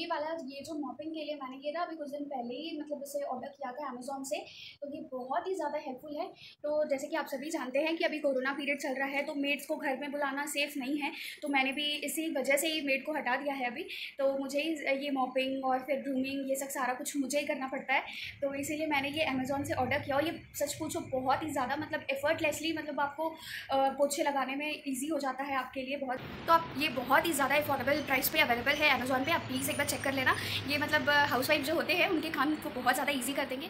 ये वाला, ये जो मॉपिंग के लिए मैंने ये ना अभी कुछ दिन पहले ही मतलब इसे ऑर्डर किया था अमेज़ॉन से, तो ये बहुत ही ज़्यादा हेल्पफुल है। तो जैसे कि आप सभी जानते हैं कि अभी कोरोना पीरियड चल रहा है, तो मेड्स को घर में बुलाना सेफ़ नहीं है, तो मैंने भी इसी वजह से ही मेड को हटा दिया है। अभी तो मुझे ये मॉपिंग और फिर ग्रूमिंग ये सब सारा कुछ मुझे ही करना पड़ता है, तो इसीलिए मैंने ये अमेज़ॉन से ऑर्डर किया। और ये सच पूछो बहुत ही ज़्यादा मतलब एफर्टलेसली मतलब आपको पोछे लगाने में ईजी हो जाता है आपके लिए बहुत। तो आप ये बहुत ही ज़्यादा एफोर्डेबल प्राइस पे अवेलेबल है अमेज़ॉन पे, आप प्लीज़ एक बार चेक कर लेना। ये मतलब हाउसवाइफ जो होते हैं उनके काम को बहुत ज़्यादा ईजी कर देंगे।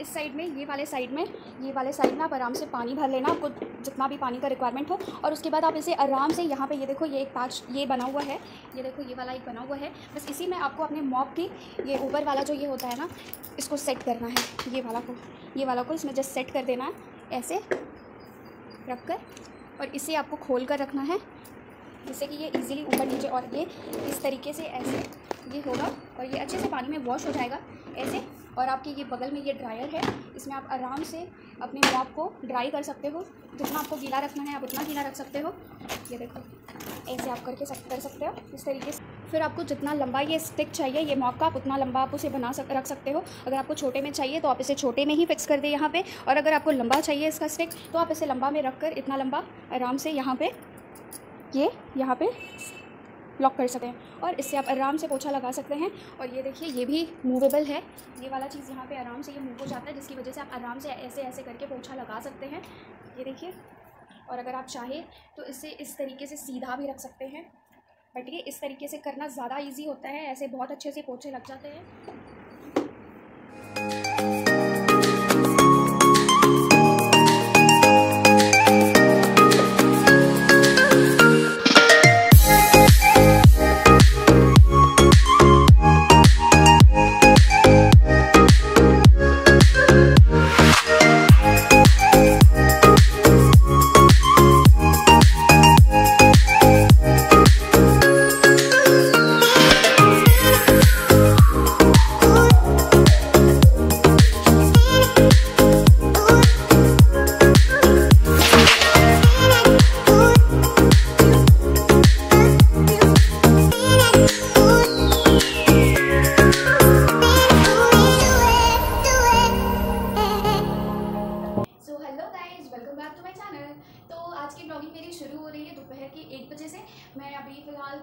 इस साइड में ये वाले साइड में आप आराम से पानी भर लेना, आपको जितना भी पानी का रिक्वायरमेंट हो। और उसके बाद आप इसे आराम से यहाँ पे ये देखो ये एक पैच ये बना हुआ है, ये देखो ये वाला एक बना हुआ है, बस इसी में आपको अपने मॉप की ये ऊपर वाला जो ये होता है ना इसको सेट करना है। ये वाला को इसमें जस्ट सेट कर देना है ऐसे रख कर, और इसे आपको खोल कर रखना है जिससे कि ये ईज़िली ऊपर नीचे, और ये इस तरीके से ऐसे ये होगा और ये अच्छे से पानी में वॉश हो जाएगा ऐसे। और आपके ये बगल में ये ड्रायर है, इसमें आप आराम से अपने मॉप को ड्राई कर सकते हो, जितना आपको गीला रखना है आप उतना गीला रख सकते हो। ये देखो ऐसे आप करके कर सकते हो इस तरीके से। फिर आपको जितना लंबा ये स्टिक चाहिए ये मॉप का, आप उतना लंबा आप उसे रख सकते हो। अगर आपको छोटे में चाहिए तो आप इसे छोटे में ही फिक्स कर दें यहाँ पर, और अगर आपको लंबा चाहिए इसका स्टिक तो आप इसे लंबा में रख कर इतना लंबा आराम से यहाँ पे लॉक कर सकते हैं, और इससे आप आराम से पोछा लगा सकते हैं। और ये देखिए ये भी मूवेबल है, ये वाला चीज़ यहाँ पे आराम से ये मूव हो जाता है, जिसकी वजह से आप आराम से ऐसे ऐसे करके पोछा लगा सकते हैं। ये देखिए, और अगर आप चाहें तो इसे इस तरीके से सीधा भी रख सकते हैं, बट ये इस तरीके से करना ज़्यादा ईजी होता है, ऐसे बहुत अच्छे से पोछे लग जाते हैं।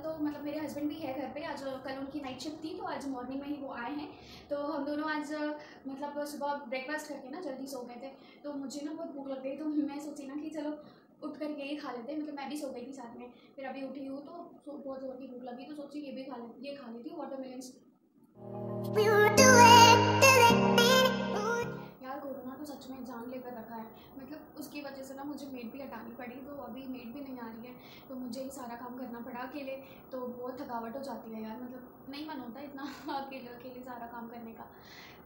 तो मतलब मेरे हस्बैंड भी है घर पे, आज कल उनकी नाइट शिफ्ट थी तो आज मॉर्निंग में ही वो आए हैं, तो हम दोनों आज मतलब सुबह ब्रेकफास्ट करके ना जल्दी सो गए थे। तो मुझे ना बहुत भूख लग गई, तो मैं सोची ना कि चलो उठ कर यही खा लेते हैं, मतलब मैं भी सो गई थी साथ में। फिर अभी उठी हूँ तो बहुत ज़ोर की भूख लगी, तो सोची ये भी खा लेती हूँ वाटरमेलन। यार कोरोना तो सच में जान लेकर रखा है, मतलब उसकी वजह से ना मुझे मेड भी हटानी पड़ी, तो अभी मेड भी नहीं आ रही है, तो मुझे ही सारा काम करना पड़ा अकेले, तो बहुत थकावट हो जाती है यार, मतलब नहीं मन होता इतना अकेले सारा काम करने का।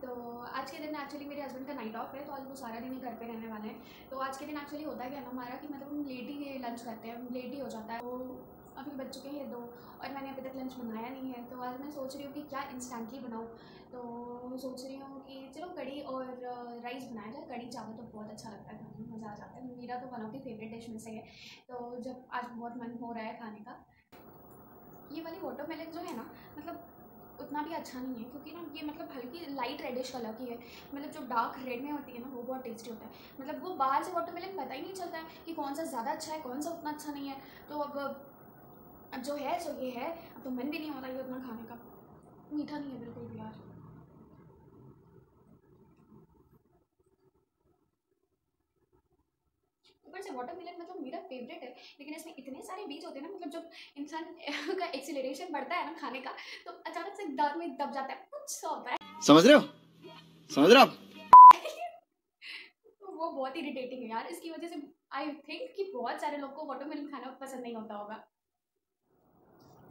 तो आज के दिन एक्चुअली मेरे हस्बैंड का नाइट ऑफ है, तो आज वो सारा दिन ही घर पे रहने वाले हैं। तो आज के दिन एक्चुअली होता है क्या ना हमारा कि मतलब हम लेट ही लंच करते हैं, लेट ही हो जाता है। तो अभी बज चुके हैं 2 और मैंने अभी तक लंच बनाया नहीं है, तो आज मैं सोच रही हूँ कि क्या इंस्टेंटली बनाऊँ, तो सोच रही हूँ कि चलो कड़ी और राइस बनाया जाए। कड़ी चावल तो बहुत अच्छा लगता है खाने में, मज़ा आ जाता है, मेरा तो one of the favourite dish में से है, तो जब आज बहुत मन हो रहा है खाने का। ये वाली वाटरमेलन जो है ना मतलब उतना भी अच्छा नहीं है, क्योंकि ना ये मतलब हल्की लाइट रेडिश कलर की है, मतलब जो डार्क रेड में होती है ना वो बहुत टेस्टी होता है, मतलब वो बाहर से वाटरमेलन पता ही नहीं चलता है कि कौन सा ज़्यादा अच्छा है कौन सा उतना अच्छा नहीं है। तो अब जो है सो ये है, अब तो मन भी नहीं होता ये उतना खाने का, मीठा नहीं है बिल्कुल भी यार। ऊपर से वाटरमेलन मतलब मेरा फेवरेट है, लेकिन इसमें इतने सारे बीज होते हैं ना, मतलब जब इंसान का एक्सीलरेशन बढ़ता है ना खाने का, तो अचानक से दांत में दब जाता है, कुछ होता है, समझ रहे हो? वो बहुत इरिटेटिंग है यार, इसकी वजह से आई थिंक कि बहुत सारे लोग को वाटरमेलन खाना पसंद नहीं होता होगा।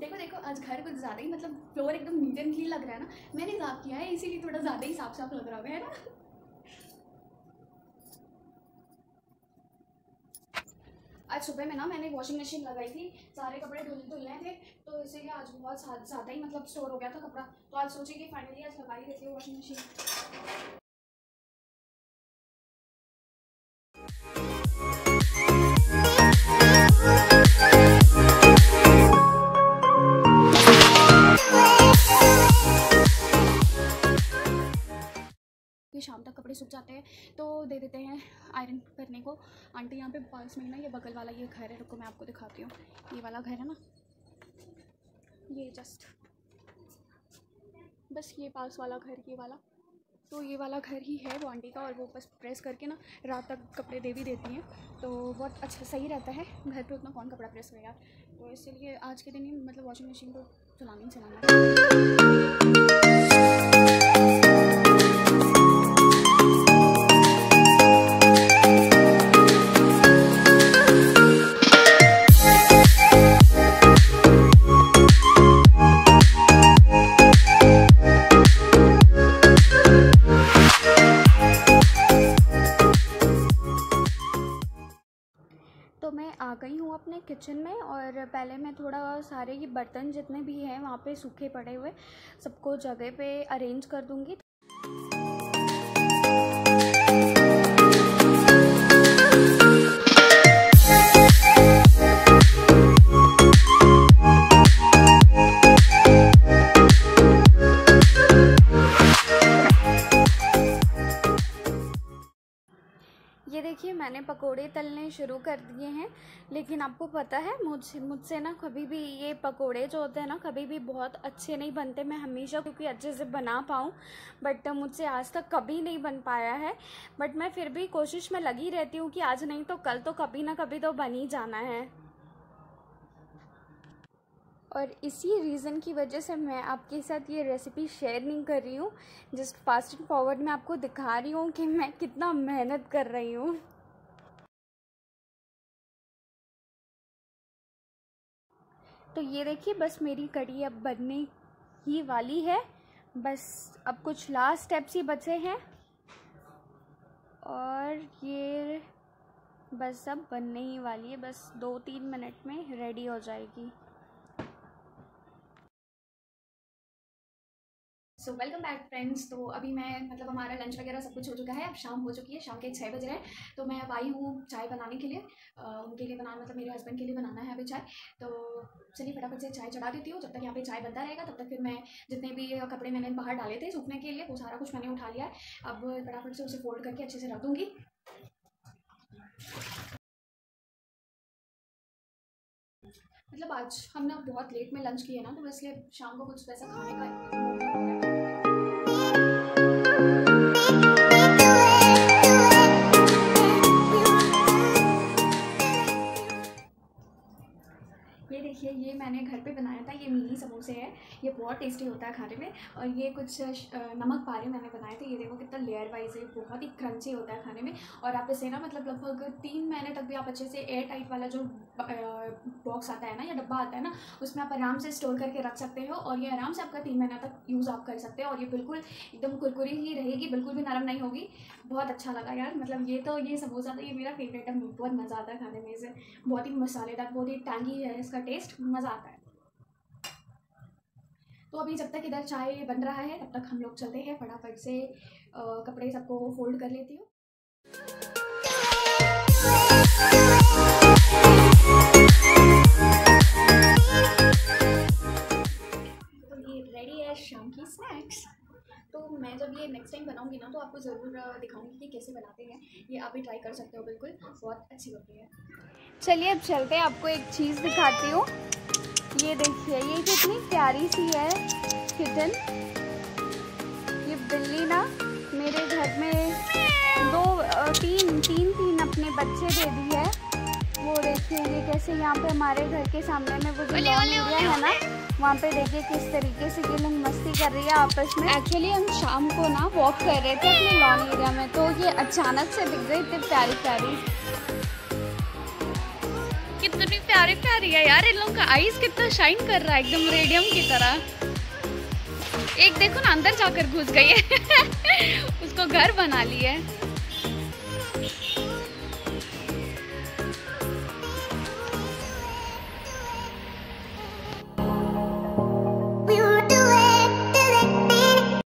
देखो आज घर कुछ ज़्यादा ही मतलब फ्लोर एकदम नीट एंड क्लीन लग रहा है ना, मैंने साफ किया है इसीलिए थोड़ा ज़्यादा ही साफ साफ लग रहा है ना। आज सुबह में ना मैंने वॉशिंग मशीन लगाई थी, सारे कपड़े धुलने थे, तो इसीलिए आज बहुत ज़्यादा ही मतलब स्टोर हो गया था कपड़ा, तो आज सोची कि फाइनली आज लगा ही देती हूँ वॉशिंग मशीन। कपड़े सूख जाते हैं तो दे देते हैं आयरन करने को। आंटी यहाँ पे पास में ना ये बगल वाला ये घर है, रुको मैं आपको दिखाती हूँ। ये वाला घर है ना, ये जस्ट बस ये पास वाला घर, ये वाला तो ये वाला घर ही है वो आंटी का, और वो बस प्रेस करके ना रात तक कपड़े दे भी देती हैं, तो बहुत अच्छा सही रहता है। घर पे उतना कौन कपड़ा प्रेस करेगा, तो इसलिए आज के दिन ही मतलब वॉशिंग मशीन को चलाना ही चलाना है। गई हूँ अपने किचन में, और पहले मैं थोड़ा सारे ये बर्तन जितने भी हैं वहाँ पे सूखे पड़े हुए सबको जगह पे अरेंज कर दूँगी। ये देखिए मैंने पकोड़े तलने शुरू कर दिए हैं, लेकिन आपको पता है मुझसे ना कभी भी ये पकोड़े जो होते हैं ना कभी भी बहुत अच्छे नहीं बनते। मैं हमेशा क्योंकि अच्छे से बना पाऊँ बट मुझसे आज तक कभी नहीं बन पाया है, बट मैं फिर भी कोशिश में लगी रहती हूँ कि आज नहीं तो कल तो कभी ना कभी तो बन ही जाना है। और इसी रीज़न की वजह से मैं आपके साथ ये रेसिपी शेयर नहीं कर रही हूँ, जस्ट फास्ट एंड फॉरवर्ड मैं आपको दिखा रही हूँ कि मैं कितना मेहनत कर रही हूँ। तो ये देखिए बस मेरी कढ़ी अब बनने ही वाली है, बस अब कुछ लास्ट स्टेप्स ही बचे हैं और ये बस अब बनने ही वाली है, बस 2-3 मिनट में रेडी हो जाएगी। सो वेलकम बैक फ्रेंड्स, तो अभी मैं मतलब हमारा लंच वगैरह सब कुछ हो चुका है, अब शाम हो चुकी है, शाम के 6 बज रहे हैं। तो मैं अब आई हूँ चाय बनाने के लिए, उनके लिए बनाना मतलब मेरे हस्बैंड के लिए बनाना है अभी चाय, तो चलिए फटाफट से चाय चढ़ा देती हूँ। जब तक यहाँ पे चाय बनता रहेगा तब तक फिर मैं जितने भी कपड़े मैंने बाहर डाले थे सूखने के लिए वो सारा कुछ मैंने उठा लिया है, अब फटाफट से उसे फोल्ड करके अच्छे से रख दूँगी। मतलब आज हम ना बहुत लेट में लंच किए ना, तो इसलिए शाम को कुछ वैसा खाने का। ये देखिए ये मैंने घर पे बनाया था, ये मिनी समोसे हैं, ये बहुत टेस्टी होता है खाने में, और ये कुछ नमक पारे मैंने बनाए थे। ये देखो कितना लेयर वाइज है, बहुत ही क्रंची होता है खाने में, और आप इसे ना मतलब लगभग 3 महीने तक भी आप अच्छे से एयर टाइट वाला जो बॉक्स आता है ना या डब्बा आता है ना उसमें आप आराम से स्टोर करके रख सकते हो, और ये आराम से आपका 3 महीना तक यूज़ आप कर सकते हो। और ये बिल्कुल एकदम कुरकुरी ही रहेगी, बिल्कुल भी नरम नहीं होगी। बहुत अच्छा लगा यार, मतलब ये तो ये समोसा था, ये मेरा फेवरेट है, बहुत मज़ा आता है खाने में इसे, बहुत ही मसालेदार, बहुत ही टैंगी है इसका टेस्ट, मज़ा आता है। तो अभी जब तक इधर चाय बन रहा है तब तक हम लोग चलते हैं, फटाफट से कपड़े सबको फोल्ड कर लेती हूँ। तो ये रेडी है शाम की स्नैक्स। तो मैं जब ये नेक्स्ट टाइम बनाऊंगी ना तो आपको ज़रूर दिखाऊंगी कि कैसे बनाते हैं, ये आप भी ट्राई कर सकते हो, बिल्कुल बहुत अच्छी बनती है। चलिए अब चलते हैं, आपको एक चीज़ दिखाती हूँ। ये देखिए ये कितनी प्यारी सी है किटन, ये बिल्ली ना मेरे घर में 2-3 अपने बच्चे दे दी है। वो देखिए ये कैसे यहाँ पे हमारे घर के सामने में वो लॉन एरिया है ना, वहाँ पे देखिए किस तरीके से ये लोग मस्ती कर रही है आपस में। एक्चुअली हम शाम को ना वॉक कर रहे थे अपने लॉन एरिया में, तो ये अचानक से दिख गई इतनी प्यारी प्यारी, कितनी प्यारी प्यारी है यार। इन लोगों का आईज कितना शाइन कर रहा है, एकदम रेडियम की तरह। एक देखो ना अंदर जाकर घुस गई है उसको घर बना लिया है।